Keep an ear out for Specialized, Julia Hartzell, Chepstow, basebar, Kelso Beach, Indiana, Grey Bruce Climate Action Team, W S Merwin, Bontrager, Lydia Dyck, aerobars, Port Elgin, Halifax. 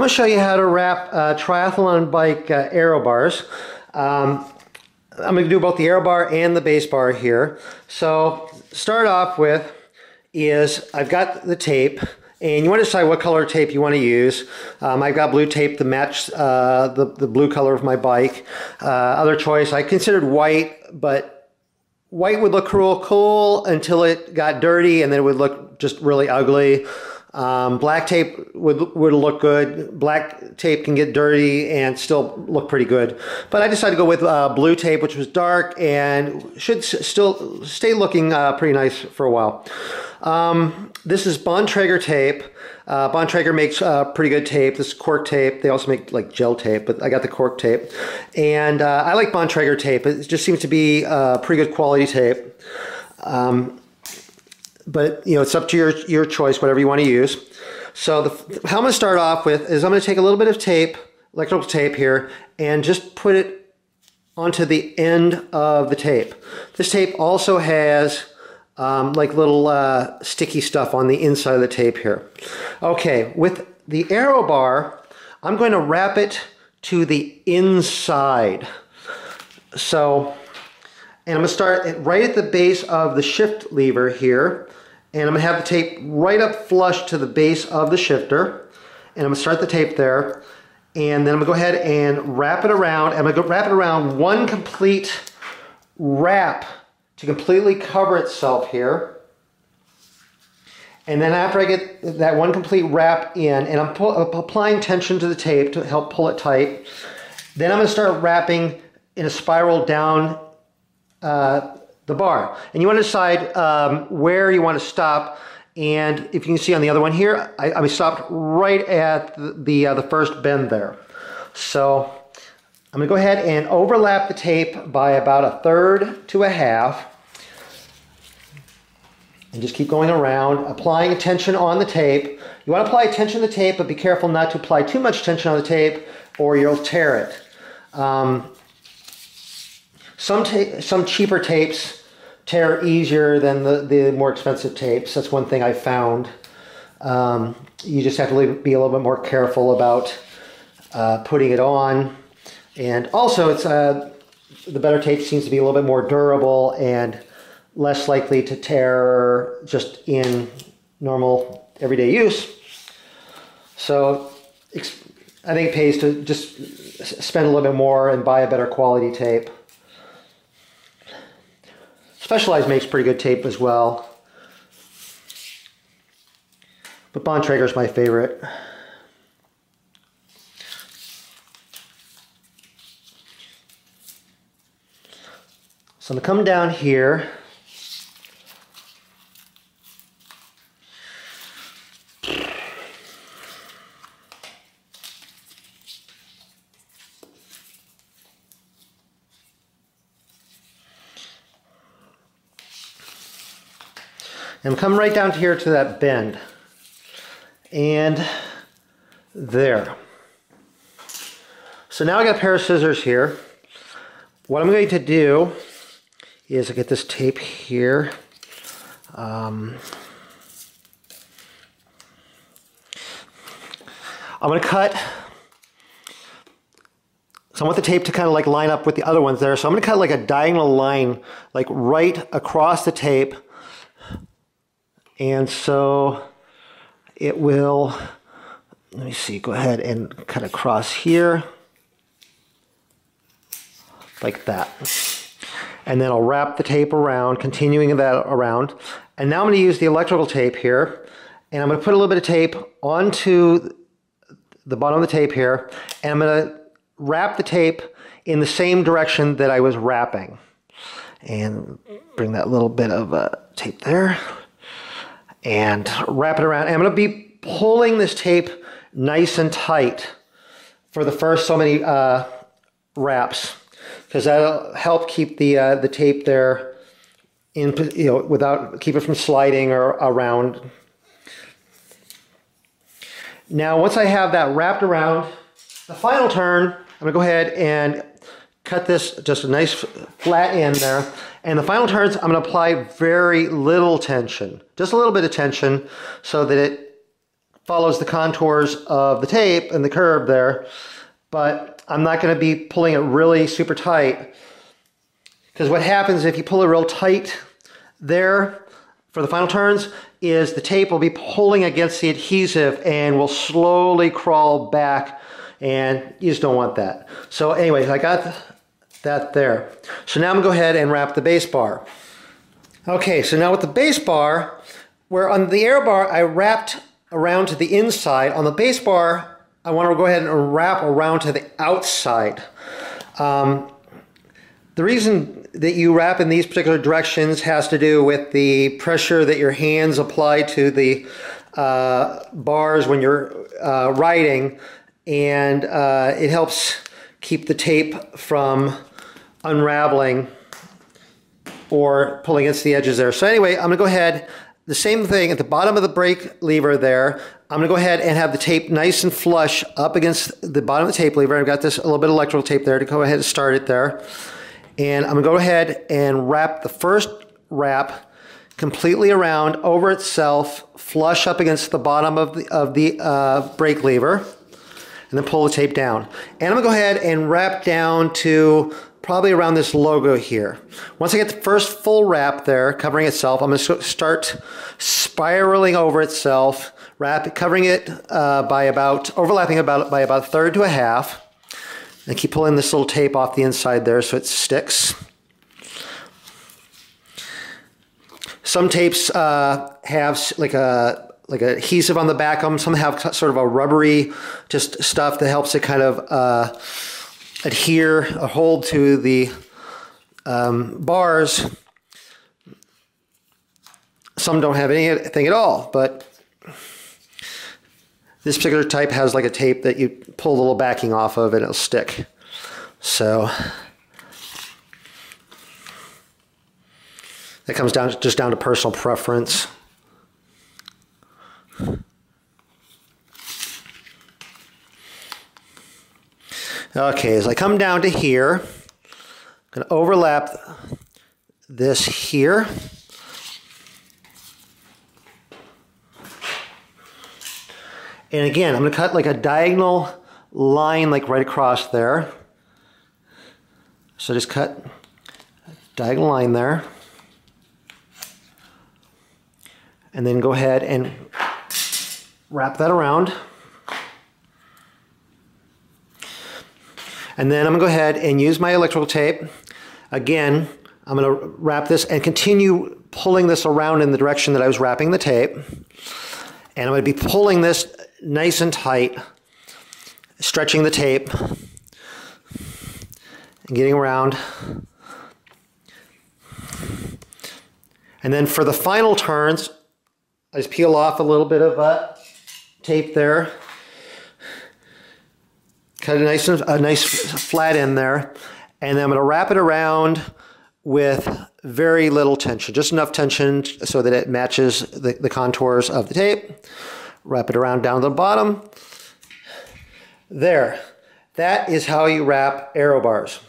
I'm going to show you how to wrap triathlon bike aero bars. I'm going to do both the aero bar and the base bar here. So start off with is I've got the tape, and you want to decide what color tape you want to use. I've got blue tape to match the blue color of my bike. Other choice, I considered white, but white would look real cool until it got dirty, and then it would look just really ugly. Black tape would look good. Black tape can get dirty and still look pretty good. But I decided to go with blue tape, which was dark and should still stay looking pretty nice for a while. This is Bontrager tape. Bontrager makes pretty good tape. This is cork tape. They also make like gel tape, but I got the cork tape. And I like Bontrager tape. It just seems to be pretty good quality tape. But you know, it's up to your choice, whatever you want to use. So how I'm going to start off with is I'm going to take a little bit of tape, electrical tape here, and just put it onto the end of the tape. This tape also has like little sticky stuff on the inside of the tape here. Okay, with the aero bar, I'm going to wrap it to the inside. So, and I'm going to start right at the base of the shift lever here. And I'm going to have the tape right up flush to the base of the shifter. And I'm going to start the tape there. And then I'm going to go ahead and wrap it around. I'm going to wrap it around one complete wrap to completely cover itself here. And then after I get that one complete wrap in, and I'm applying tension to the tape to help pull it tight, then I'm going to start wrapping in a spiral down the bar. And you want to decide where you want to stop. And if you can see on the other one here, I stopped right at the first bend there. So I'm going to go ahead and overlap the tape by about 1/3 to 1/2. And just keep going around, applying tension on the tape. You want to apply tension to the tape, but be careful not to apply too much tension on the tape or you'll tear it. Some cheaper tapes tear easier than the more expensive tapes. That's one thing I found. You just have to be a little bit more careful about putting it on. And also, it's the better tape seems to be a little bit more durable and less likely to tear just in normal everyday use. So I think it pays to just spend a little bit more and buy a better quality tape. Specialized makes pretty good tape as well, but Bontrager is my favorite. So I'm going to come down here, and come right down here to that bend, and there. So now I got a pair of scissors here. What I'm going to do is I get this tape here. I'm going to cut. So I want the tape to kind of like line up with the other ones there. So I'm going to cut like a diagonal line, like right across the tape. And so it will, let me see, go ahead and cut across here like that. And then I'll wrap the tape around, continuing that around. And now I'm going to use the electrical tape here. And I'm going to put a little bit of tape onto the bottom of the tape here. And I'm going to wrap the tape in the same direction that I was wrapping. And bring that little bit of tape there. And wrap it around. And I'm going to be pulling this tape nice and tight for the first so many wraps, because that'll help keep the tape there, in you know, without keep it from sliding or around. Now, once I have that wrapped around, the final turn, I'm gonna go ahead and cut this just a nice flat end there. And the final turns, I'm gonna apply very little tension, just a little bit of tension, so that it follows the contours of the tape and the curve there, but I'm not going to be pulling it really super tight, because what happens if you pull it real tight there for the final turns is the tape will be pulling against the adhesive and will slowly crawl back, and you just don't want that. So anyways, I got that there. So now I'm going to go ahead and wrap the base bar. Okay, so now with the base bar, where on the air bar I wrapped around to the inside, on the base bar I want to go ahead and wrap around to the outside. The reason that you wrap in these particular directions has to do with the pressure that your hands apply to the bars when you're riding, and it helps keep the tape from unraveling or pulling against the edges there. So anyway, I'm going to go ahead, the same thing at the bottom of the brake lever there, I'm going to go ahead and have the tape nice and flush up against the bottom of the tape lever. I've got this a little bit of electrical tape there to go ahead and start it there. And I'm going to go ahead and wrap the first wrap completely around over itself, flush up against the bottom of the brake lever, and then pull the tape down. And I'm going to go ahead and wrap down to probably around this logo here. Once I get the first full wrap there covering itself, I'm going to start spiraling over itself, covering it overlapping by about a third to a half, and keep pulling this little tape off the inside there so it sticks. Some tapes have like a adhesive on the back of them. Some have sort of a rubbery just stuff that helps it kind of adhere or hold to the bars. Some don't have anything at all, but this particular type has like a tape that you pull the little backing off of and it'll stick. So that comes down just down to personal preference. Okay, as I come down to here, I'm going to overlap this here. And again, I'm going to cut like a diagonal line like right across there. So just cut a diagonal line there. And then go ahead and wrap that around. And then I'm going to go ahead and use my electrical tape. Again, I'm going to wrap this and continue pulling this around in the direction that I was wrapping the tape. And I'm going to be pulling this nice and tight, stretching the tape, and getting around. And then for the final turns, I just peel off a little bit of tape there, cut a nice flat end there, and then I'm going to wrap it around with very little tension, just enough tension so that it matches the contours of the tape. Wrap it around down to the bottom. There. That is how you wrap aero bars.